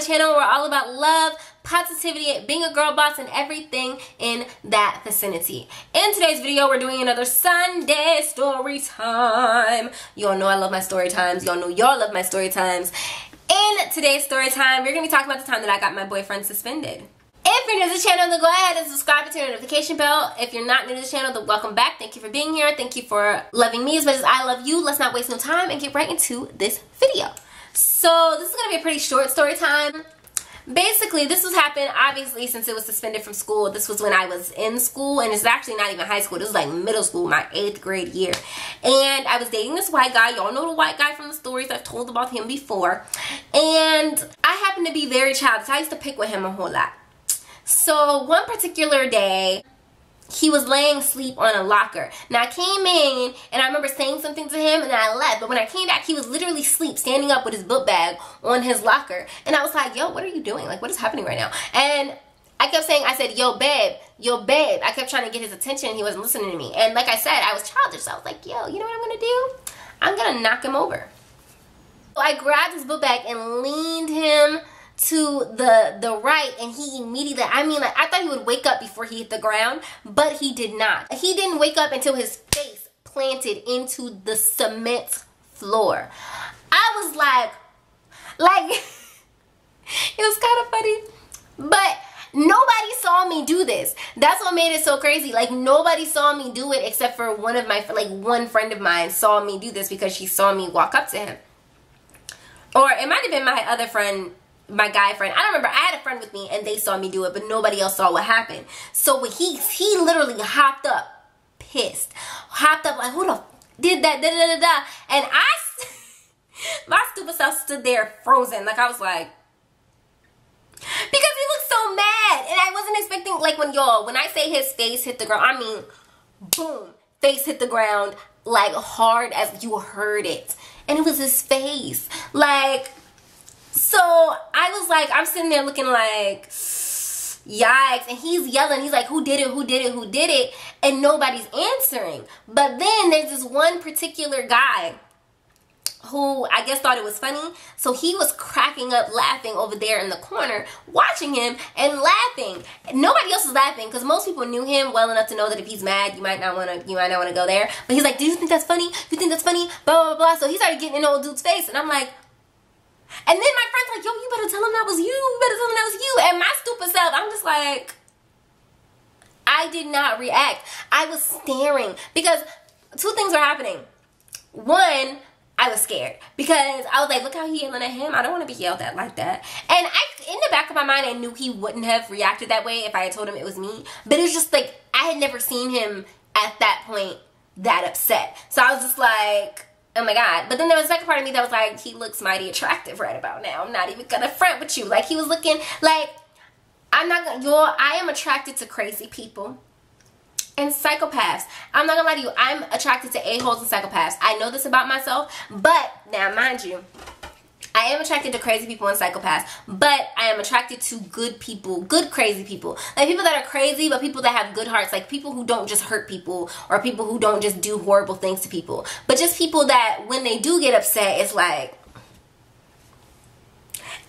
my channel. We're all about love, positivity, being a girl boss, and everything in that vicinity. In today's video, we're doing another Sunday story time. Y'all know I love my story times. Y'all know y'all love my story times. In today's story time, we're going to be talking about the time that I got my boyfriend suspended. If you're new to the channel, then go ahead and subscribe and turn the notification bell. If you're not new to the channel, then welcome back. Thank you for being here. Thank you for loving me as much as I love you. Let's not waste no time and get right into this video. So this is going to be a pretty short story time. Basically, this was happened, obviously, since it was suspended from school. This was when I was in school, and it's actually not even high school. This was like middle school, my 8th grade year. And I was dating this white guy. Y'all know the white guy from the stories I've told about him before. And I happened to be very childish. I used to pick with him a whole lot. So one particular day, he was laying asleep on a locker. Now I came in and I remember saying something to him and then I left. But when I came back, he was literally asleep, standing up with his book bag on his locker. And I was like, yo, what are you doing? Like, what is happening right now? And I kept saying, I said, yo, babe, yo, babe. I kept trying to get his attention and he wasn't listening to me. And like I said, I was childish. So I was like, yo, you know what I'm gonna do? I'm gonna knock him over. So I grabbed his book bag and leaned him to the right, and he immediately, I mean, like, I thought he would wake up before he hit the ground, but he did not. He didn't wake up until his face planted into the cement floor. I was like, it was kind of funny, but nobody saw me do this. That's what made it so crazy. Like, nobody saw me do it except for one of my, like, one friend of mine saw me do this because she saw me walk up to him. Or it might have been my other friend, my guy friend. I don't remember. I had a friend with me and they saw me do it, but nobody else saw what happened. So when he literally hopped up, pissed, hopped up like, who the f did that? Da, da, da, da. And I, my stupid self stood there frozen. Like, I was like, because he looked so mad and I wasn't expecting, like, when I say his face hit the ground, I mean, boom, face hit the ground, like hard as you heard it. And it was his face. Like, so I was like, I'm sitting there looking like, yikes. And he's yelling. He's like, who did it? Who did it? Who did it? And nobody's answering. But then there's this one particular guy who I guess thought it was funny. So he was cracking up laughing over there in the corner, watching him and laughing. Nobody else was laughing because most people knew him well enough to know that if he's mad, you might not want to go there. But he's like, do you think that's funny? Do you think that's funny? Blah, blah, blah. So he started getting in old dude's face. And I'm like, and then my friend's like, yo, you better tell him that was you. You better tell him that was you. And my stupid self, I'm just like, I did not react. I was staring because two things were happening. One, I was scared because I was like, look how he yelling at him. I don't want to be yelled at like that. And in the back of my mind, I knew he wouldn't have reacted that way if I had told him it was me. But it was just like, I had never seen him at that point that upset. So I was just like, oh my God. But then there was a second part of me that was like, he looks mighty attractive right about now. I'm not even gonna front with you. Like, he was looking like, I'm not gonna, y'all, I am attracted to crazy people and psychopaths. I'm not gonna lie to you. I'm attracted to a-holes and psychopaths. I know this about myself, but now mind you, I am attracted to crazy people and psychopaths, but I am attracted to good people, good crazy people. Like, people that are crazy, but people that have good hearts. Like, people who don't just hurt people or people who don't just do horrible things to people. But just people that, when they do get upset, it's like,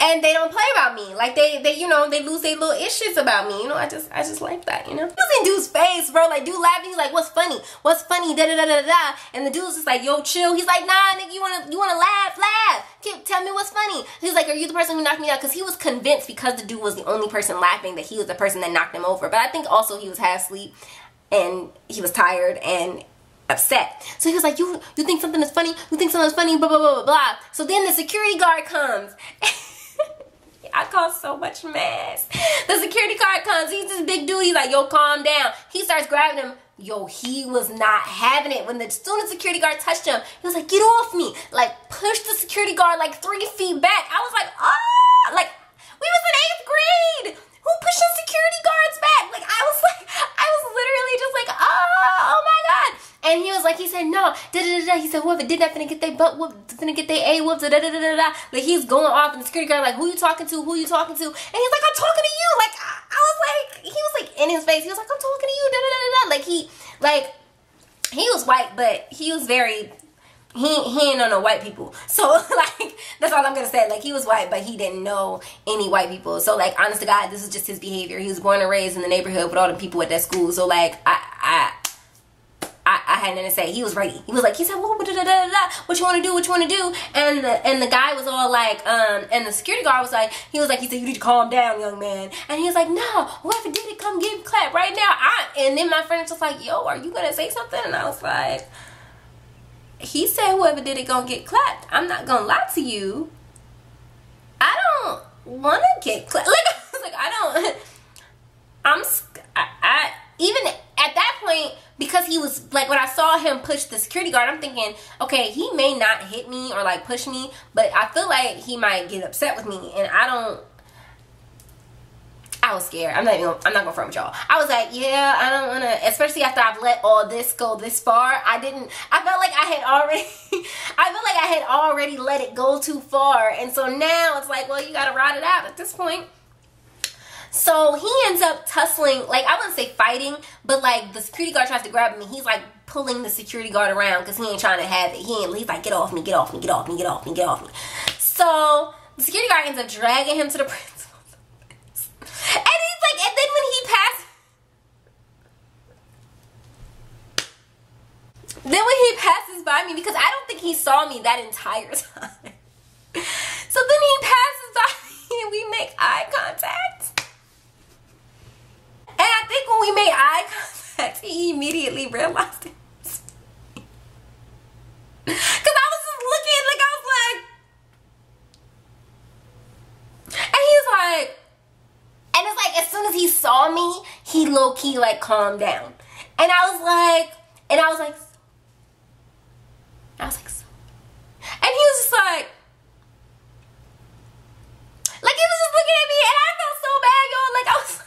and they don't play about me. Like, they you know, they lose their little issues about me. You know, I just like that, you know? It was in dude's face, bro. Like, dude laughing. He's like, what's funny? What's funny? Da-da-da-da-da. And the dude's just like, yo, chill. He's like, nah, nigga, you wanna laugh? Laugh. Tell me what's funny. He's like, are you the person who knocked me out? Because he was convinced, because the dude was the only person laughing, that he was the person that knocked him over. But I think also he was half asleep and he was tired and upset. So he was like, you think something is funny? You think something's funny? Blah, blah, blah, blah, blah. So then the security guard comes. I caused so much mess. The security guard comes. He's this big dude. He's like, yo, calm down. He starts grabbing him. Yo, he was not having it. When the student security guard touched him, he was like, get off me. Like, pushed the security guard like 3 feet back. I was like, oh, like, we was in 8th grade. Who pushes security guards back? Like, I was literally just like, oh my God. And he was like, he said, no, da-da-da-da. He said, whoever did that finna get their butt whooped, finna get their A whooped, da-da-da-da-da. Like, he's going off, and the security guard like, who you talking to? Who you talking to? And he's like, I'm talking to you. Like, I was like, he was like in his face. He was like, I'm talking to you, da-da-da-da. Like, he was white, but he was very he didn't know no white people. So, like, that's all I'm gonna say. Like, he was white, but he didn't know any white people. So, like, honest to God, this is just his behavior. He was born and raised in the neighborhood with all the people at that school. So, like, I had nothing to say. He was ready. He was like, he said, well, what you want to do, what you want to do. And the guy was all like, and the security guard was like, he said, you need to calm down, young man. And he was like, no, whoever did it, come give him clap right now. And then my friend was just like, yo, are you going to say something? And I was like, he said, whoever did it going to get clapped. I'm not going to lie to you. I don't want to get clapped. Like, I was like, I even at that point, because he was, like, when I saw him push the security guard, I'm thinking, okay, he may not hit me or, like, push me, but I feel like he might get upset with me, and I was scared. I'm not gonna front with y'all. I was like, yeah, I don't wanna, especially after I've let all this go this far. I felt like I had already let it go too far, and so now it's like, well, you gotta ride it out at this point. So he ends up tussling, like, I wouldn't say fighting, but, like, the security guard tries to grab him, and he's, like, pulling the security guard around because he ain't trying to have it. He's like, get off me, get off me, get off me, get off me, get off me. So the security guard ends up dragging him to the principal's office. And he's like, and then when he passes, by me, because I don't think he saw me that entire time. So then he passes by me and we make eye contact. And I think when we made eye contact, he immediately realized it. Because I was just looking, like, I was like. And he's like. And it's like, as soon as he saw me, he low-key, like, calmed down. And I was like. So. And he was just like. Like, he was just looking at me, and I felt so bad, y'all. Like, I was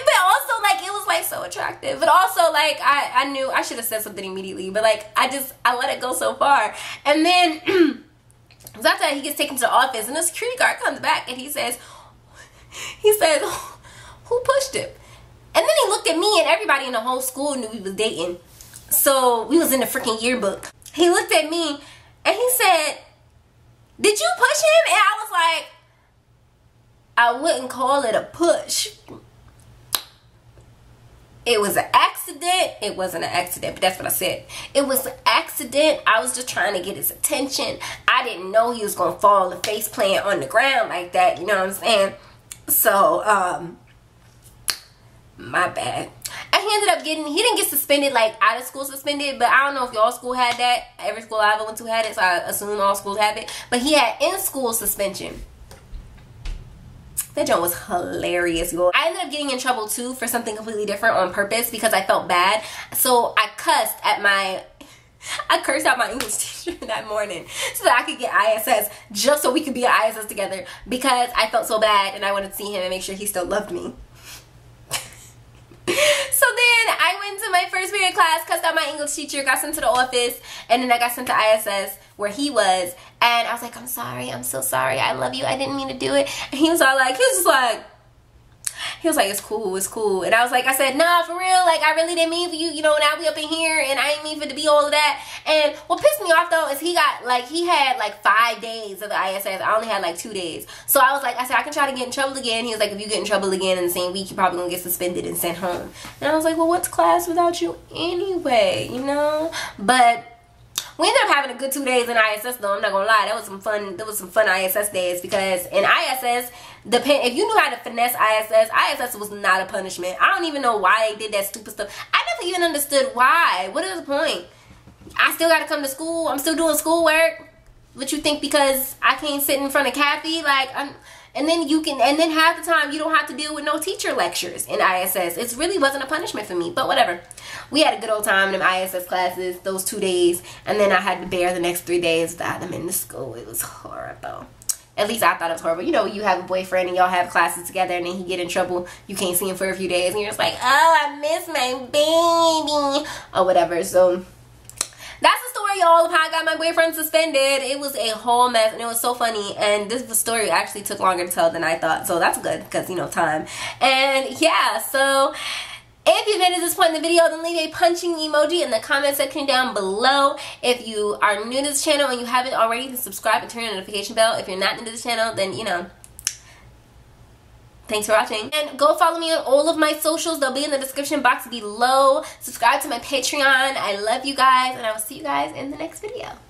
like. But also, like, it was, like, so attractive. But also, like, I knew I should have said something immediately. But, like, I let it go so far. And then, after that, he gets taken to the office. And the security guard comes back, and he says, who pushed him? And then he looked at me, and everybody in the whole school knew we was dating. So, we was in the freaking yearbook. He looked at me, and he said, did you push him? And I was like, I wouldn't call it a push. It was an accident. It wasn't an accident, but that's what I said. It was an accident. I was just trying to get his attention. I didn't know he was going to fall and face plant on the ground like that. You know what I'm saying? So, my bad. He didn't get suspended, like, out of school suspended, but I don't know if y'all school had that. Every school I ever went to had it, so I assume all schools have it. But he had in-school suspension. That joke was hilarious, y'all. I ended up getting in trouble, too, for something completely different on purpose because I felt bad. So I cursed out my English teacher that morning so that I could get ISS, just so we could be at ISS together, because I felt so bad and I wanted to see him and make sure he still loved me. So then I went to my first period class, cussed out my English teacher, got sent to the office, and then I got sent to ISS where he was, and I was like, I'm sorry, I'm so sorry, I love you, I didn't mean to do it. And he was all like, he was like, it's cool, it's cool. And I was like, I said, nah, for real, like, I really didn't mean for you, you know, now we up in here, and I ain't mean for it to be all of that. And what pissed me off, though, is he had, like, 5 days of the ISS. I only had, like, 2 days. So I was like, I can try to get in trouble again. He was like, if you get in trouble again in the same week, you're probably going to get suspended and sent home. And I was like, well, what's class without you anyway, you know? But we ended up having a good 2 days in ISS, though. I'm not gonna lie, that was some fun ISS days, because in ISS, if you knew how to finesse ISS, ISS was not a punishment. I don't even know why they did that stupid stuff. I never even understood why. What is the point? I still gotta come to school. I'm still doing schoolwork. What you think, because I can't sit in front of Kathy? Like, and then half the time you don't have to deal with no teacher lectures in ISS. It really wasn't a punishment for me, but whatever. We had a good old time in them ISS classes, those 2 days, and then I had to bear the next 3 days without them in the school. It was horrible. At least I thought it was horrible. You know, you have a boyfriend and y'all have classes together, and then he get in trouble. You can't see him for a few days, and you're just like, oh, I miss my baby, or whatever. So that's the story, y'all, of how I got my boyfriend suspended. It was a whole mess, and it was so funny. And this story actually took longer to tell than I thought. So that's good, because, you know, time. And, yeah, so If you made it to this point in the video, then leave a punching emoji in the comment section down below. If you are new to this channel and you haven't already, you can subscribe and turn on the notification bell. If you're not new to this channel, then you know, thanks for watching. And go follow me on all of my socials. They'll be in the description box below. Subscribe to my Patreon. I love you guys, and I will see you guys in the next video.